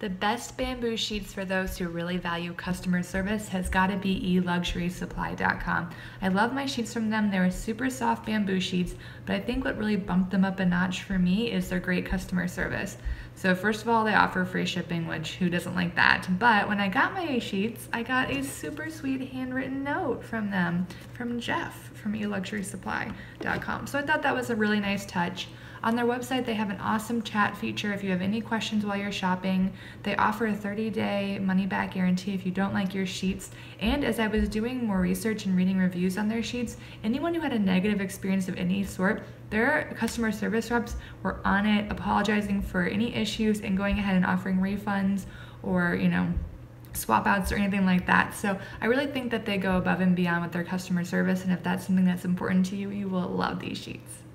The best bamboo sheets for those who really value customer service has got to be eluxurysupply.com. I love my sheets from them. They were super soft bamboo sheets, but I think what really bumped them up a notch for me is their great customer service. So first of all, they offer free shipping, which who doesn't like that? But when I got my sheets, I got a super sweet handwritten note from them, from Jeff from eluxurysupply.com. So I thought that was a really nice touch. On their website, they have an awesome chat feature if you have any questions while you're shopping. They offer a 30-day money-back guarantee if you don't like your sheets. And as I was doing more research and reading reviews on their sheets, anyone who had a negative experience of any sort, their customer service reps were on it, apologizing for any issues and going ahead and offering refunds or, swap outs or anything like that. So I really think that they go above and beyond with their customer service, and if that's something that's important to you, you will love these sheets.